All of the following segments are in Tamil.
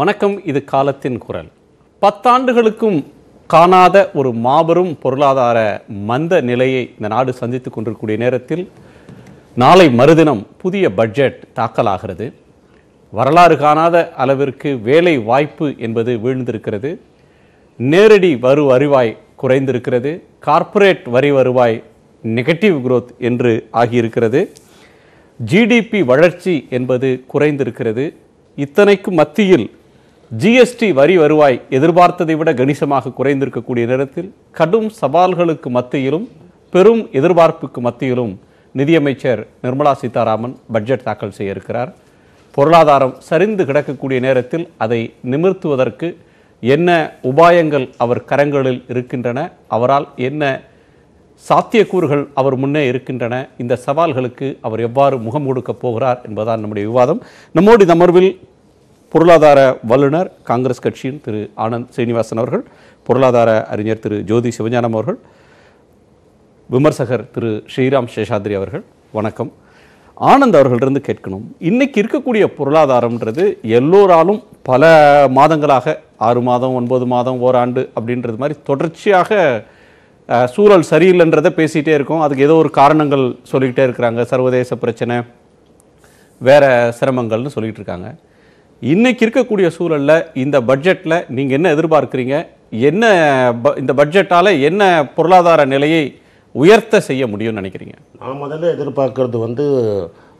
வணக்கம், இது காலத்தின் குரல். 10 ஆண்டுகளுக்கும் காணாத ஒரு மாபெரும் பொருளாதார மந்த நிலையை இந்த நாடு சந்தித்து கொண்டிருக்கக்கூடிய நேரத்தில் நாளை மறுதினம் புதிய பட்ஜெட் தாக்கலாகிறது. வரலாறு காணாத அளவிற்கு வேலை வாய்ப்பு என்பது வீழ்ந்திருக்கிறது. நேரடி வருவாய் குறைந்திருக்கிறது. கார்ப்பரேட் வரி வருவாய் நெகட்டிவ் குரோத் என்று ஆகியிருக்கிறது. ஜிடிபி வளர்ச்சி என்பது குறைந்திருக்கிறது. இத்தனைக்கு மத்தியில் ஜிஎஸ்டி வரி வருவாய் எதிர்பார்த்ததை விட கணிசமாக குறைந்திருக்கக்கூடிய நேரத்தில் கடும் சவால்களுக்கு மத்தியிலும் பெரும் எதிர்பார்ப்புக்கு மத்தியிலும் நிதியமைச்சர் நிர்மலா சீதாராமன் பட்ஜெட் தாக்கல் செய்ய இருக்கிறார். பொருளாதாரம் சரிந்து கிடக்கக்கூடிய நேரத்தில் அதை நிமிர்த்துவதற்கு என்ன உபாயங்கள் அவர் கரங்களில் இருக்கின்றன, அவரால் என்ன சாத்தியக்கூறுகள் அவர் முன்னே இருக்கின்றன, இந்த சவால்களுக்கு அவர் எவ்வாறு முகம் கொடுக்கப் போகிறார் என்பதான் நம்முடைய விவாதம். நம்மோடு இந்த அமர்வில் பொருளாதார வல்லுநர் காங்கிரஸ் கட்சியின் திரு ஆனந்த் ஸ்ரீனிவாசன் அவர்கள், பொருளாதார அறிஞர் திரு ஜோதி சிவஞானம் அவர்கள், விமர்சகர் திரு ஸ்ரீராம் சேஷாத்ரி அவர்கள். வணக்கம். ஆனந்த் அவர்களிடந்து கேட்கணும், இன்றைக்கி இருக்கக்கூடிய பொருளாதாரம்ன்றது எல்லோராலும் பல மாதங்களாக 6 மாதம் 9 மாதம் ஓராண்டு அப்படின்றது மாதிரி தொடர்ச்சியாக சூழல் சரியில்லைன்றதை பேசிகிட்டே இருக்கும். அதுக்கு ஏதோ ஒரு காரணங்கள் சொல்லிக்கிட்டே இருக்கிறாங்க. சர்வதேச பிரச்சனை, வேறு சிரமங்கள்னு சொல்லிகிட்டு இருக்காங்க. இன்றைக்கி இருக்கக்கூடிய சூழலில் இந்த பட்ஜெட்டில் நீங்கள் என்ன எதிர்பார்க்குறீங்க? என்ன இந்த பட்ஜெட்டால் என்ன பொருளாதார நிலையை உயர்த்த செய்ய முடியும்னு நினைக்கிறீங்க? நான் முதல்ல எதிர்பார்க்கறது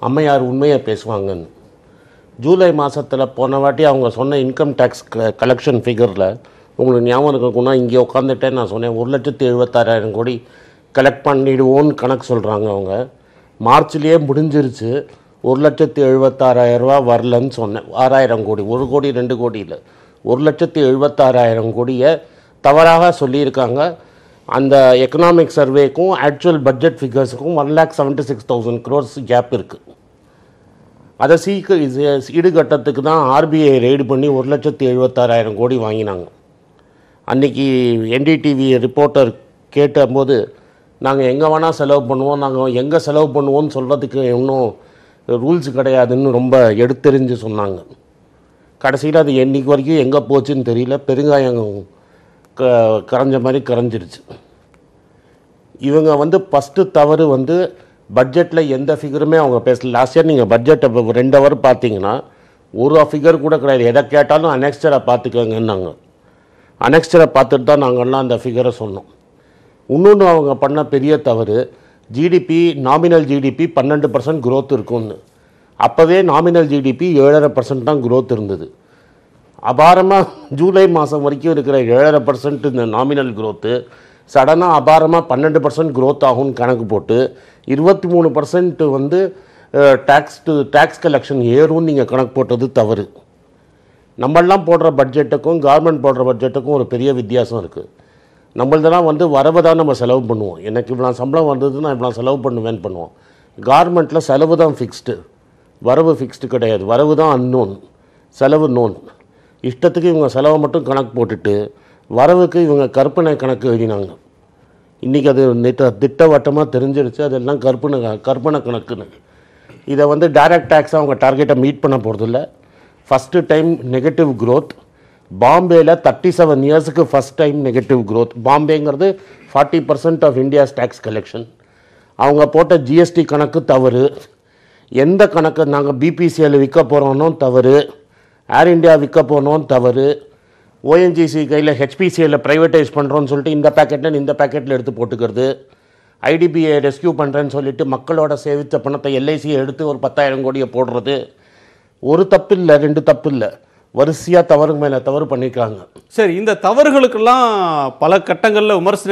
அம்மையார் உண்மையை பேசுவாங்கன்னு. ஜூலை மாதத்தில் போன வாட்டி அவங்க சொன்ன இன்கம் டேக்ஸ் கலெக்ஷன் ஃபிகரில் உங்களுக்கு ஞாபகம் இருக்குன்னா, இங்கே உட்காந்துட்டே நான் சொன்னேன் 1,76,000 கோடி கலெக்ட் பண்ணிடுவோன்னு கணக்கு சொல்கிறாங்க. அவங்க மார்ச்லேயே முடிஞ்சிருச்சு. 1,76,000 ரூபா வரலன்னு சொன்னேன். 6,000 கோடி, 1 கோடி 2 கோடி இல்லை, 1,76,000 கோடியை தவறாக சொல்லியிருக்காங்க. அந்த எக்கனாமிக் சர்வேக்கும் ஆக்சுவல் பட்ஜெட் ஃபிகர்ஸுக்கும் 1,76,000 crores கேப் இருக்குது. அதை ஈடுகட்டத்துக்கு தான் ஆர்பிஐ ரெய்டு பண்ணி 1,76,000 கோடி வாங்கினாங்க. அன்றைக்கி NDTV ரிப்போர்ட்டர் கேட்டபோது, நாங்கள் எங்கே வேணால் செலவு பண்ணுவோம், நாங்கள் எங்கே செலவு பண்ணுவோம்னு சொல்கிறதுக்கு இன்னும் ரூல்ஸ் கிடையாதுன்னு ரொம்ப எடுத்தெறிஞ்சு சொன்னாங்க. கடைசியில் அது என்றைக்கு வரைக்கும் எங்கே போச்சுன்னு தெரியல. பெருங்காயம் கரைஞ்ச மாதிரி கரைஞ்சிருச்சு. இவங்க ஃபஸ்ட்டு தவறு பட்ஜெட்டில் எந்த ஃபிகருமே அவங்க பேசல. லாஸ்ட் இயர் நீங்கள் பட்ஜெட்டை 2 hour பார்த்தீங்கன்னா ஒரு ஃபிகர் கூட கிடையாது. எதை கேட்டாலும் அனெக்ஸ்டராக பார்த்துக்கங்கன்னாங்க. அனெக்ஸ்டரை பார்த்துட்டு தான் நாங்கள்லாம் அந்த ஃபிகரை சொன்னோம். இன்னொன்று அவங்க பண்ண பெரிய தவறு, ஜிடிபி நாமினல் ஜிடிபி 12% க்ரோத் இருக்கும்னு. அப்போவே நாமினல் ஜிடிபி 7.5% தான் க்ரோத் இருந்தது. அபாரமாக ஜூலை மாதம் வரைக்கும் இருக்கிற 7.5% இந்த நாமினல் க்ரோத்து சடனாக அபாரமாக 12% க்ரோத் ஆகும்னு கணக்கு போட்டு 23% டேக்ஸ் கலெக்ஷன் ஏறும்னு நீங்கள் கணக்கு போட்டது தவறு. நம்மளெலாம் போடுற பட்ஜெட்டுக்கும் கவர்மெண்ட் போடுற பட்ஜெட்டுக்கும் ஒரு பெரிய வித்தியாசம் இருக்குது. நம்மள்தெல்லாம் வரவு தான் நம்ம செலவு பண்ணுவோம். எனக்கு இவ்வளோ சம்பளம் வந்தது, நான் இவ்வளோ செலவு பண்ணுவேன்னு பண்ணுவோம். கவர்மெண்ட்டில் செலவு தான் ஃபிக்ஸ்டு, வரவு ஃபிக்ஸ்டு கிடையாது. வரவு தான் அன்னோன், செலவு நோன். இஷ்டத்துக்கு இவங்க செலவை மட்டும் கணக்கு போட்டுட்டு வரவுக்கு இவங்க கற்பனை கணக்கு எழுதினாங்க. இன்றைக்கி அது திட்டவட்டமாக தெரிஞ்சிருச்சு, அதெல்லாம் கற்பனை கணக்குன்னு. இதை டைரக்ட் டேக்ஸாக அவங்க டார்கெட்டை மீட் பண்ண போகிறதில்ல. ஃபஸ்ட்டு டைம் நெகட்டிவ் க்ரோத் பாம்பேயில் 37 years first time negative growth. பாம்பேங்கிறது 40% ஆஃப் இந்தியாஸ் டேக்ஸ் கலெக்ஷன். அவங்க போட்ட ஜிஎஸ்டி கணக்கு தவறு. எந்த கணக்கு நாங்கள் பிபிசிஎல் விற்க போகிறோன்னோ தவறு, ஏர் இண்டியா விற்க போனோன்னு தவறு, ஓஎன்ஜிசி கையில் ஹெச்பிசிஎல்ல ப்ரைவேட்டைஸ் பண்ணுறோன்னு சொல்லிட்டு இந்த பேக்கெட்டில் இந்த பேக்கெட்டில் எடுத்து போட்டுக்கிறது, ஐடிபிஐ ரெஸ்கியூ பண்ணுறேன்னு சொல்லிவிட்டு மக்களோட சேவித்த பணத்தை எல்ஐசியை எடுத்து ஒரு 10,000 கோடியை போடுறது. ஒரு தப்பு இல்லை, 2 தப்பு இல்லை, வரிசையாக தவறு மேலே தவறு பண்ணியிருக்காங்க. சரி, இந்த தவறுகளுக்கெல்லாம் பல கட்டங்களில் விமர்சனம்